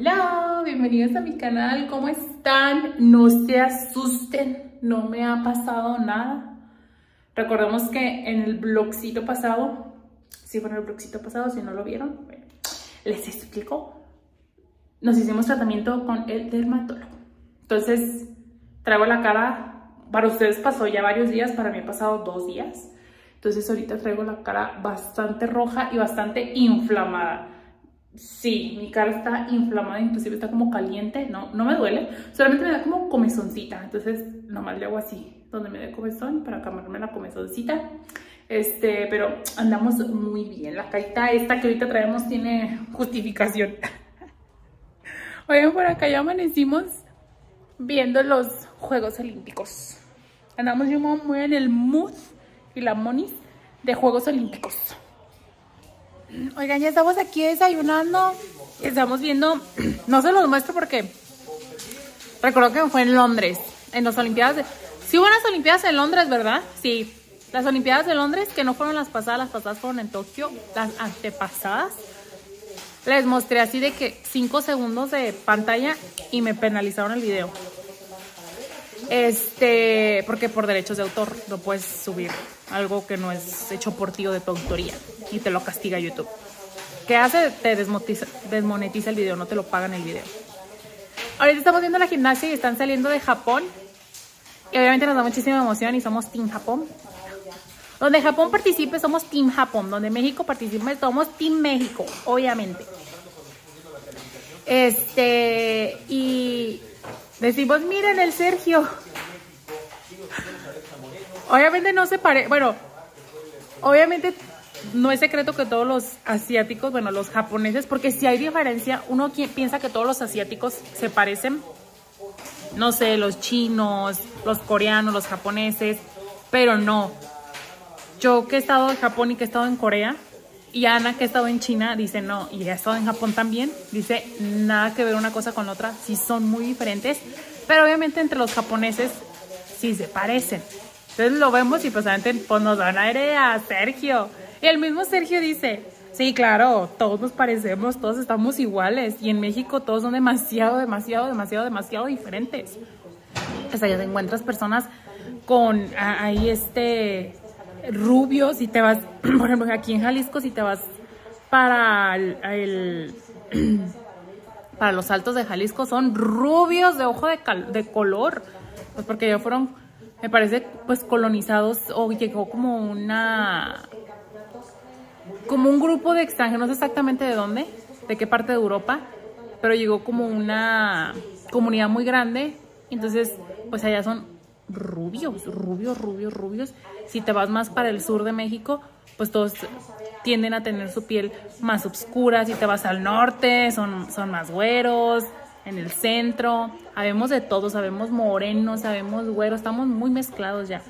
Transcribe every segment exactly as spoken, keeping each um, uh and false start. Hola, bienvenidos a mi canal, ¿cómo están? No se asusten, no me ha pasado nada. Recordemos que en el vlogcito pasado, sí, bueno, el vlogcito pasado, si no lo vieron, bueno, les explico. Nos hicimos tratamiento con el dermatólogo. Entonces, traigo la cara, para ustedes pasó ya varios días, para mí ha pasado dos días. Entonces, ahorita traigo la cara bastante roja y bastante inflamada. Sí, mi cara está inflamada, inclusive está como caliente, no, no me duele, solamente me da como comezoncita, entonces nomás le hago así, donde me dé comezón para calmarme la comezoncita, este, pero andamos muy bien, la carita esta que ahorita traemos tiene justificación. Oigan, por acá ya amanecimos viendo los Juegos Olímpicos, andamos yo muy en el mood y la monis de Juegos Olímpicos. Oigan, ya estamos aquí desayunando. Estamos viendo, no se los muestro porque recuerdo que fue en Londres, en las Olimpiadas. De... Sí hubo las Olimpiadas en Londres, ¿verdad? Sí, las Olimpiadas de Londres, que no fueron las pasadas, las pasadas fueron en Tokio, las antepasadas. Les mostré así de que cinco segundos de pantalla y me penalizaron el video. Este, porque por derechos de autor no puedes subir algo que no es hecho por ti o de tu autoría y te lo castiga YouTube. ¿Qué hace? Te desmonetiza, desmonetiza el video, no te lo pagan el video. Ahorita estamos viendo la gimnasia y están saliendo de Japón. Y obviamente nos da muchísima emoción y somos Team Japón. Donde Japón participe somos Team Japón. Donde México participe somos Team México, obviamente. Este, y... decimos, miren el Sergio. Obviamente no se parece. Bueno, obviamente no es secreto que todos los asiáticos, bueno, los japoneses, porque si hay diferencia, uno piensa que todos los asiáticos se parecen. No sé, los chinos, los coreanos, los japoneses, pero no. Yo que he estado en Japón y que he estado en Corea, y Ana que ha estado en China dice no, y ha estado en Japón también, dice nada que ver una cosa con la otra, sí son muy diferentes, pero obviamente entre los japoneses sí se parecen. Entonces lo vemos y pues obviamente pues, nos dan aire a Sergio. Y el mismo Sergio dice, sí, claro, todos nos parecemos, todos estamos iguales, y en México todos son demasiado, demasiado, demasiado, demasiado diferentes. Pues allá te encuentras personas con ahí este... rubios, si te vas, por ejemplo, aquí en Jalisco, si te vas para el, el para los altos de Jalisco, son rubios de ojo de, cal, de color, pues porque ya fueron, me parece, pues colonizados, o llegó como una, como un grupo de extranjeros, no sé exactamente de dónde, de qué parte de Europa, pero llegó como una comunidad muy grande, entonces, pues allá son rubios, rubios, rubios, rubios. Si te vas más para el sur de México, pues todos tienden a tener su piel más oscura. Si te vas al norte, son, son más güeros. En el centro, sabemos de todo, sabemos morenos, sabemos güeros, estamos muy mezclados ya.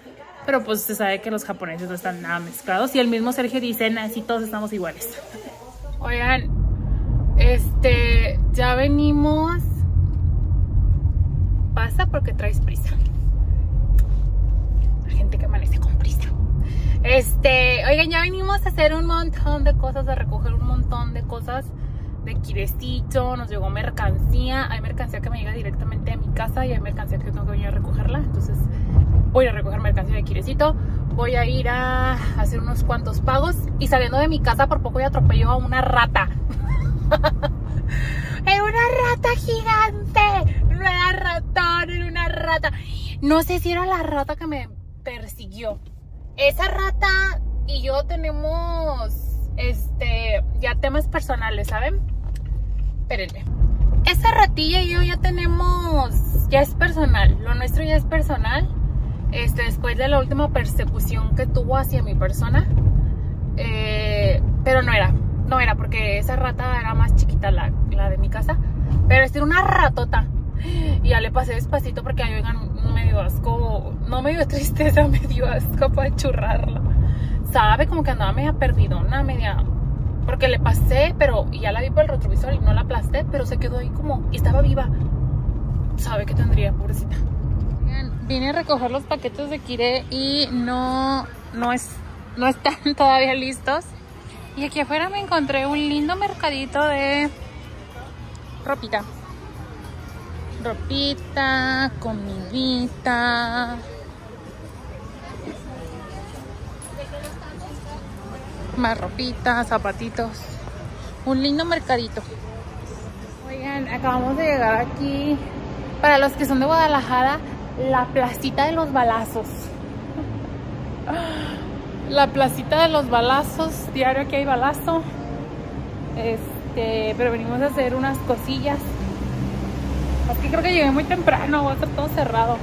Pero pues se sabe que los japoneses no están nada mezclados. Y el mismo Sergio dice, así todos estamos iguales. Oigan, este, ya venimos. Pasa porque traes prisa. Gente que amanece con prisa. Este, oigan, ya venimos a hacer un montón de cosas, a recoger un montón de cosas de aquí de sitio. Nos llegó mercancía. Hay mercancía que me llega directamente a mi casa y hay mercancía que tengo que venir a recogerla. Entonces voy a recoger mercancía de Quirecito. Voy a ir a hacer unos cuantos pagos. Y saliendo de mi casa por poco ya atropelló a una rata. ¡Era una rata gigante! ¡No era ratón! ¡Era una rata! No sé si era la rata que me persiguió. Esa rata y yo tenemos este ya temas personales, ¿saben? Espérenme. Esa ratilla y yo ya tenemos, ya es personal, lo nuestro ya es personal. Este, después de la última persecución que tuvo hacia mi persona, eh, pero no era, no era porque esa rata era más chiquita la, la de mi casa, pero es una ratota. Y ya le pasé despacito porque ahí, oigan, no me dio asco, no me dio tristeza, me dio asco para churrarla. Sabe, como que andaba media perdidona, media... porque le pasé, pero y ya la vi por el retrovisor y no la aplasté, pero se quedó ahí como... y estaba viva. Sabe que tendría, pobrecita. Vine a recoger los paquetes de Kire y no, no, es, no están todavía listos. Y aquí afuera me encontré un lindo mercadito de... ropita. Ropita, comidita. Más ropita, zapatitos. Un lindo mercadito. Oigan, acabamos de llegar aquí. Para los que son de Guadalajara, la placita de los balazos. La placita de los balazos. Diario aquí hay balazo. Este, pero venimos a hacer unas cosillas. Aquí creo que llegué muy temprano, va a estar todo cerrado.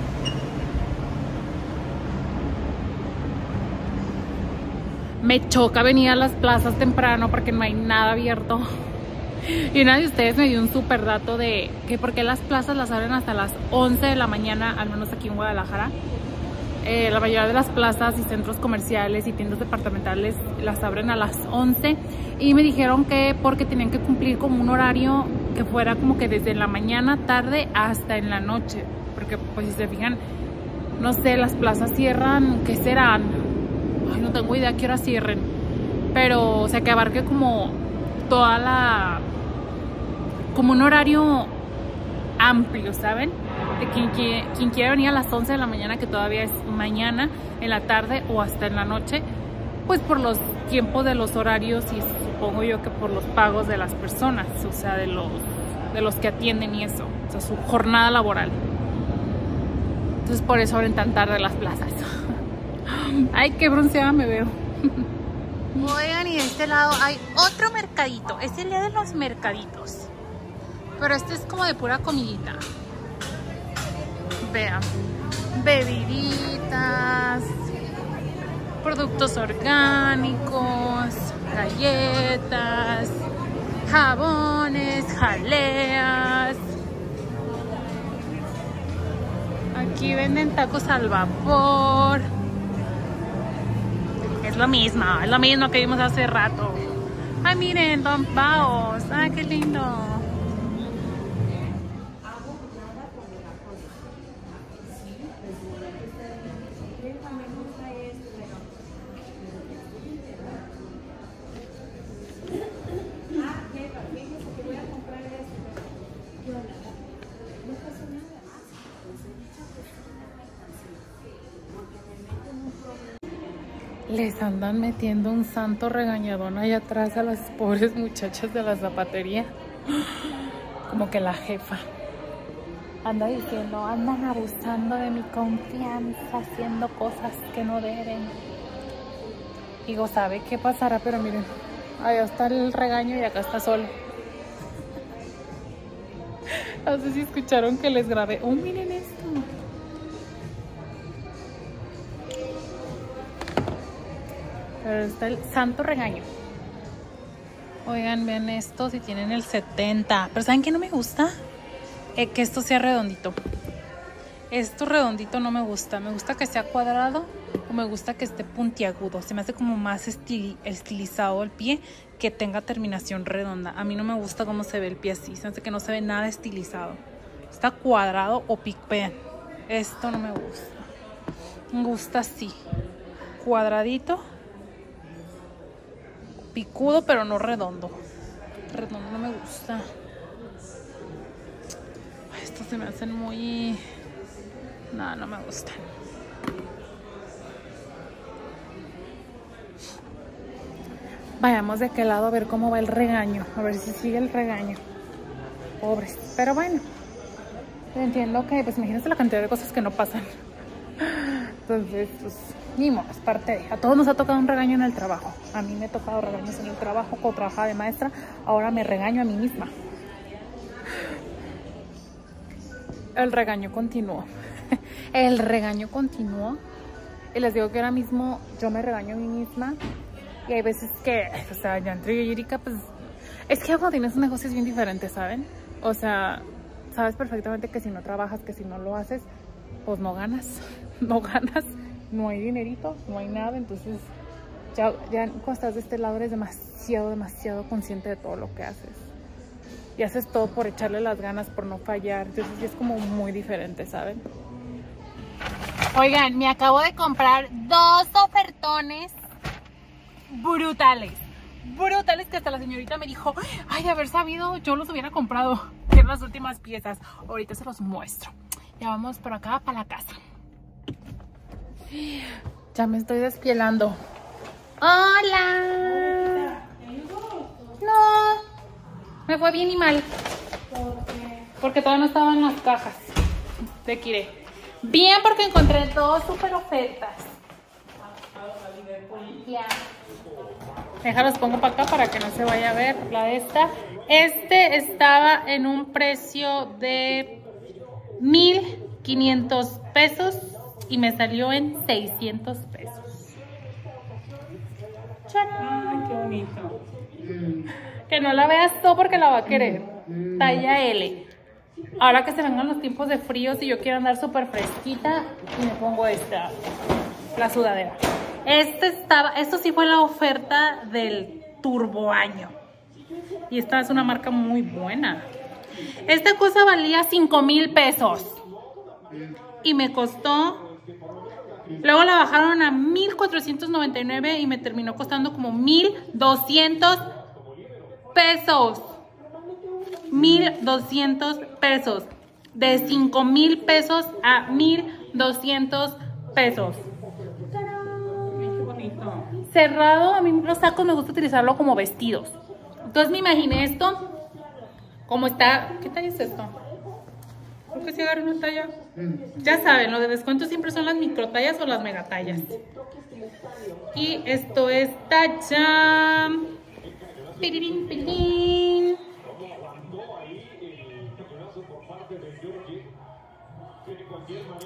Me choca venir a las plazas temprano porque no hay nada abierto. Y una de ustedes me dio un súper dato de que por qué las plazas las abren hasta las once de la mañana, al menos aquí en Guadalajara. Eh, la mayoría de las plazas y centros comerciales y tiendas departamentales las abren a las once. Y me dijeron que porque tenían que cumplir como un horario que fuera como que desde la mañana, tarde hasta en la noche. Porque pues si se fijan, no sé, las plazas cierran, ¿qué serán? Ay, no tengo idea a qué hora cierren, pero o sea que abarque como toda la, como un horario amplio, ¿saben? De quien, quien, quien quiera venir a las once de la mañana, que todavía es mañana, en la tarde o hasta en la noche, pues por los tiempos de los horarios y supongo yo que por los pagos de las personas, o sea de los, de los que atienden y eso, o sea su jornada laboral. Entonces por eso abren tan tarde las plazas. Ay, qué bronceada me veo. Oigan, y de este lado hay otro mercadito. Es el día de los mercaditos. Pero este es como de pura comidita. Vean. Bebiditas. Productos orgánicos. Galletas. Jabones. Jaleas. Aquí venden tacos al vapor. Es lo mismo, es lo mismo que vimos hace rato. Ay, miren, Don Paos. Ay, qué lindo. Les andan metiendo un santo regañadón allá atrás a las pobres muchachas de la zapatería. Como que la jefa anda diciendo, andan abusando de mi confianza, haciendo cosas que no deben. Digo, ¿sabe qué pasará? Pero miren, allá está el regaño y acá está solo. No sé si escucharon que les grabé. Oh, miren esto. Pero está el santo regaño. Oigan, vean esto, si tienen el setenta. Pero ¿saben qué no me gusta? Eh, que esto sea redondito. Esto redondito no me gusta. Me gusta que sea cuadrado o me gusta que esté puntiagudo. Se me hace como más estil, estilizado el pie, que tenga terminación redonda. A mí no me gusta cómo se ve el pie así. Se me hace que no se ve nada estilizado. Está cuadrado o piquean. Esto no me gusta. Me gusta así. Cuadradito. Picudo, pero no redondo. Redondo no me gusta. Estos se me hacen muy... No, no me gustan. Vayamos de aquel lado a ver cómo va el regaño. A ver si sigue el regaño. Pobres. Pero bueno. Entiendo que, pues imagínense la cantidad de cosas que no pasan. Entonces, pues... Ni modo, es parte de. A todos nos ha tocado un regaño en el trabajo. A mí me ha tocado regaños en el trabajo. Cuando trabajaba de maestra, ahora me regaño a mí misma. El regaño continuó. El regaño continuó. Y les digo que ahora mismo yo me regaño a mí misma. Y hay veces que, o sea, ya entre yo y Erika, pues... Es que cuando tienes un negocio es bien diferente, ¿saben? O sea, sabes perfectamente que si no trabajas, que si no lo haces, pues no ganas. No ganas. No hay dinerito, no hay nada, entonces ya, ya cuando estás de este lado eres demasiado, demasiado consciente de todo lo que haces. Y haces todo por echarle las ganas, por no fallar, entonces es como muy diferente, ¿saben? Oigan, me acabo de comprar dos ofertones brutales. brutales que hasta la señorita me dijo, ay, de haber sabido, yo los hubiera comprado. Tienen las últimas piezas. Ahorita se los muestro. Ya vamos por acá para la casa. Ya me estoy despielando. ¡Hola! No, me fue bien y mal. ¿Por qué? Porque todavía no estaban las cajas de Kire. Bien, porque encontré dos super ofertas. Ya. Déjalos, pongo para acá para que no se vaya a ver la de esta. Este estaba en un precio de mil quinientos pesos y me salió en seiscientos pesos. ¡Ay, qué bonito! Que no la veas tú porque la va a querer. Talla L. Ahora que se vengan los tiempos de frío, si yo quiero andar súper fresquita, y me pongo esta, la sudadera. Este estaba, esto sí fue la oferta del turbo año. Y esta es una marca muy buena. Esta cosa valía cinco mil pesos. Y me costó, luego la bajaron a mil cuatrocientos noventa y nueve y me terminó costando como mil doscientos pesos. mil doscientos pesos. De cinco mil pesos a mil doscientos pesos. ¡Tarán! Qué bonito. Cerrado, a mí los sacos me gusta utilizarlo como vestidos. Entonces me imaginé esto. Como está. ¿Qué talla es esto? Creo que si agarré una talla. Ya saben, lo de descuento siempre son las microtallas o las megatallas. Y esto es talla. Piririn, piririn.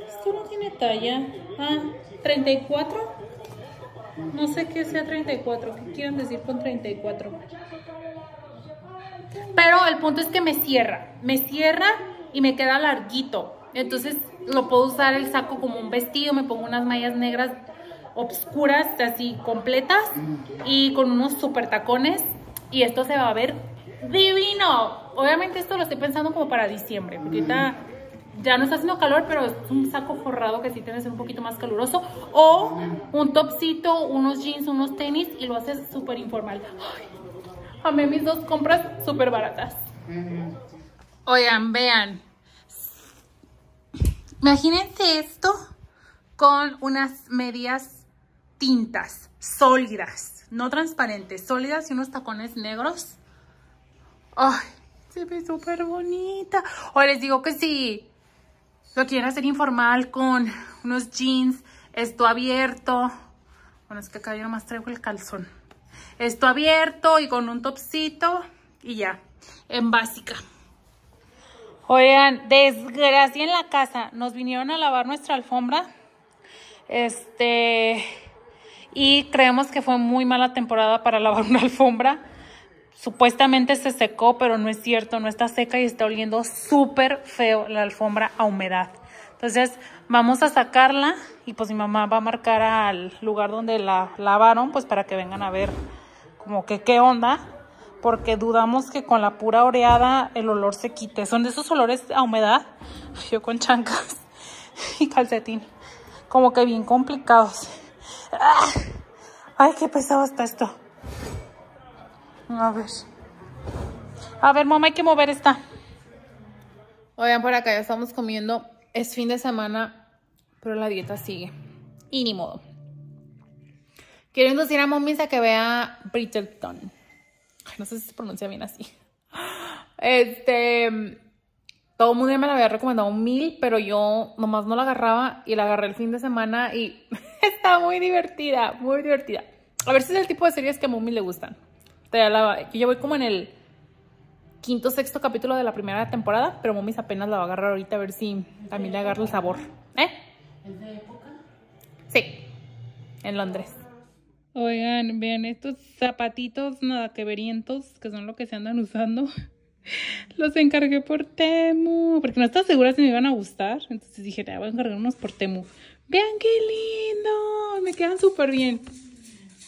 Esto no tiene talla. Ah, treinta y cuatro. No sé qué sea treinta y cuatro. ¿Qué quieren decir con treinta y cuatro? Pero el punto es que me cierra. Me cierra y me queda larguito. Entonces lo puedo usar el saco como un vestido. Me pongo unas mallas negras obscuras, así completas. Y con unos super tacones. Y esto se va a ver divino. Obviamente esto lo estoy pensando como para diciembre. Porque ahorita ya no está haciendo calor, pero es un saco forrado que sí tiene que ser un poquito más caluroso. O un topcito, unos jeans, unos tenis y lo haces súper informal. Ay, amé mis dos compras súper baratas. Oigan, vean. Imagínense esto con unas medias tintas, sólidas, no transparentes, sólidas y unos tacones negros. Ay, se ve súper bonita. O les digo que sí. Lo quieren hacer informal con unos jeans, esto abierto. Bueno, es que acá yo nomás traigo el calzón. Esto abierto y con un topcito y ya, en básica. Oigan, desgracia en la casa. Nos vinieron a lavar nuestra alfombra. Este, y creemos que fue muy mala temporada para lavar una alfombra. Supuestamente se secó, pero no es cierto, no está seca y está oliendo súper feo la alfombra a humedad. Entonces vamos a sacarla y pues mi mamá va a marcar al lugar donde la lavaron, pues para que vengan a ver como que qué onda, porque dudamos que con la pura oreada el olor se quite. Son de esos olores a humedad, yo con chancas y calcetín, como que bien complicados. Ay, qué pesado está esto. A ver, a ver, mamá, hay que mover esta. Oigan, por acá ya estamos comiendo. Es fin de semana, pero la dieta sigue. Y ni modo. Quiero inducir a Momis a que vea Bridgerton. No sé si se pronuncia bien así. Este, todo el mundo ya me la había recomendado mil, pero yo nomás no la agarraba y la agarré el fin de semana y está muy divertida, muy divertida. A ver si es el tipo de series que a Momis le gustan. Yo ya voy como en el quinto, sexto capítulo de la primera temporada, pero Momis apenas la va a agarrar ahorita, a ver si también le agarra el sabor. ¿Eh? ¿Es de época? Sí, en Londres. Oigan, vean estos zapatitos nada que verientos, que son lo que se andan usando. Los encargué por Temu, porque no estaba segura si me iban a gustar. Entonces dije, voy a encargar unos por Temu. Vean qué lindo, me quedan súper bien.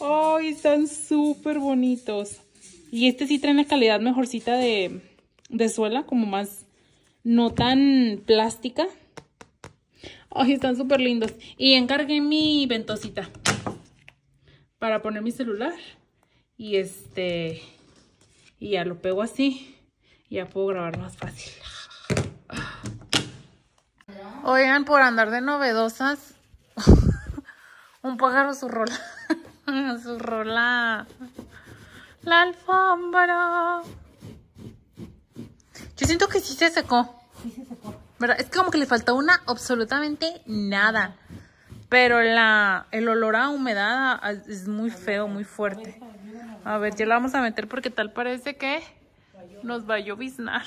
¡Ay, están súper bonitos! Y este sí trae una calidad mejorcita de, de suela, como más, no tan plástica. ¡Ay, están súper lindos! Y encargué mi ventosita para poner mi celular. y este y ya lo pego así y ya puedo grabar más fácil. Oigan, por andar de novedosas, un pájaro su rola. Su rola. La alfombra. Yo siento que sí se secó. Sí se secó. ¿Verdad? Es que como que le faltó una absolutamente nada. Pero la, el olor a humedad es muy feo, muy fuerte. A ver, ya la vamos a meter porque tal parece que nos va a lloviznar.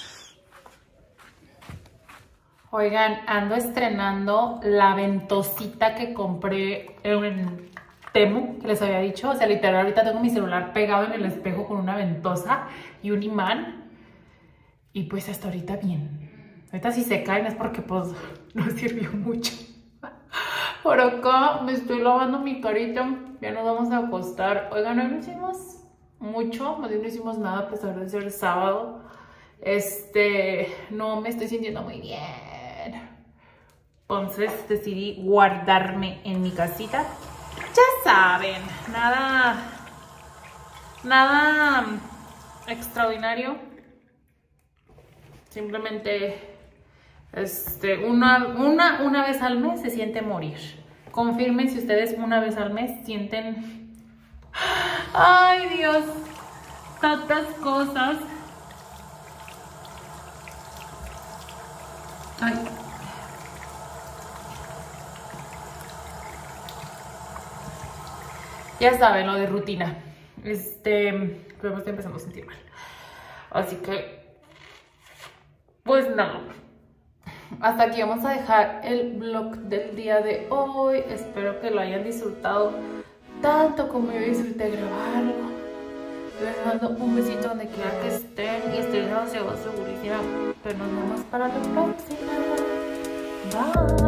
Oigan, ando estrenando la ventosita que compré en Temu, que les había dicho. O sea, literal, ahorita tengo mi celular pegado en el espejo con una ventosa y un imán. Y pues hasta ahorita bien. Ahorita si se caen es porque pues no sirvió mucho. Por acá me estoy lavando mi carita. Ya nos vamos a acostar. Oigan, hoy no hicimos mucho. Más bien no hicimos nada, a pesar de ser sábado. Este, no me estoy sintiendo muy bien. Entonces decidí guardarme en mi casita. Ya saben, nada, nada extraordinario. Simplemente este, una, una, una vez al mes se siente morir. Confirmen si ustedes una vez al mes sienten... ¡Ay, Dios! Tantas cosas. Ay. Ya saben, lo de rutina. Este, pero estoy empezando a sentir mal. Así que, pues nada. Hasta aquí vamos a dejar el vlog del día de hoy. Espero que lo hayan disfrutado tanto como yo disfruté grabarlo. Les mando un besito donde quiera que estén. Y estoy demasiado segurísima. Pero nos vemos para la próxima. Bye.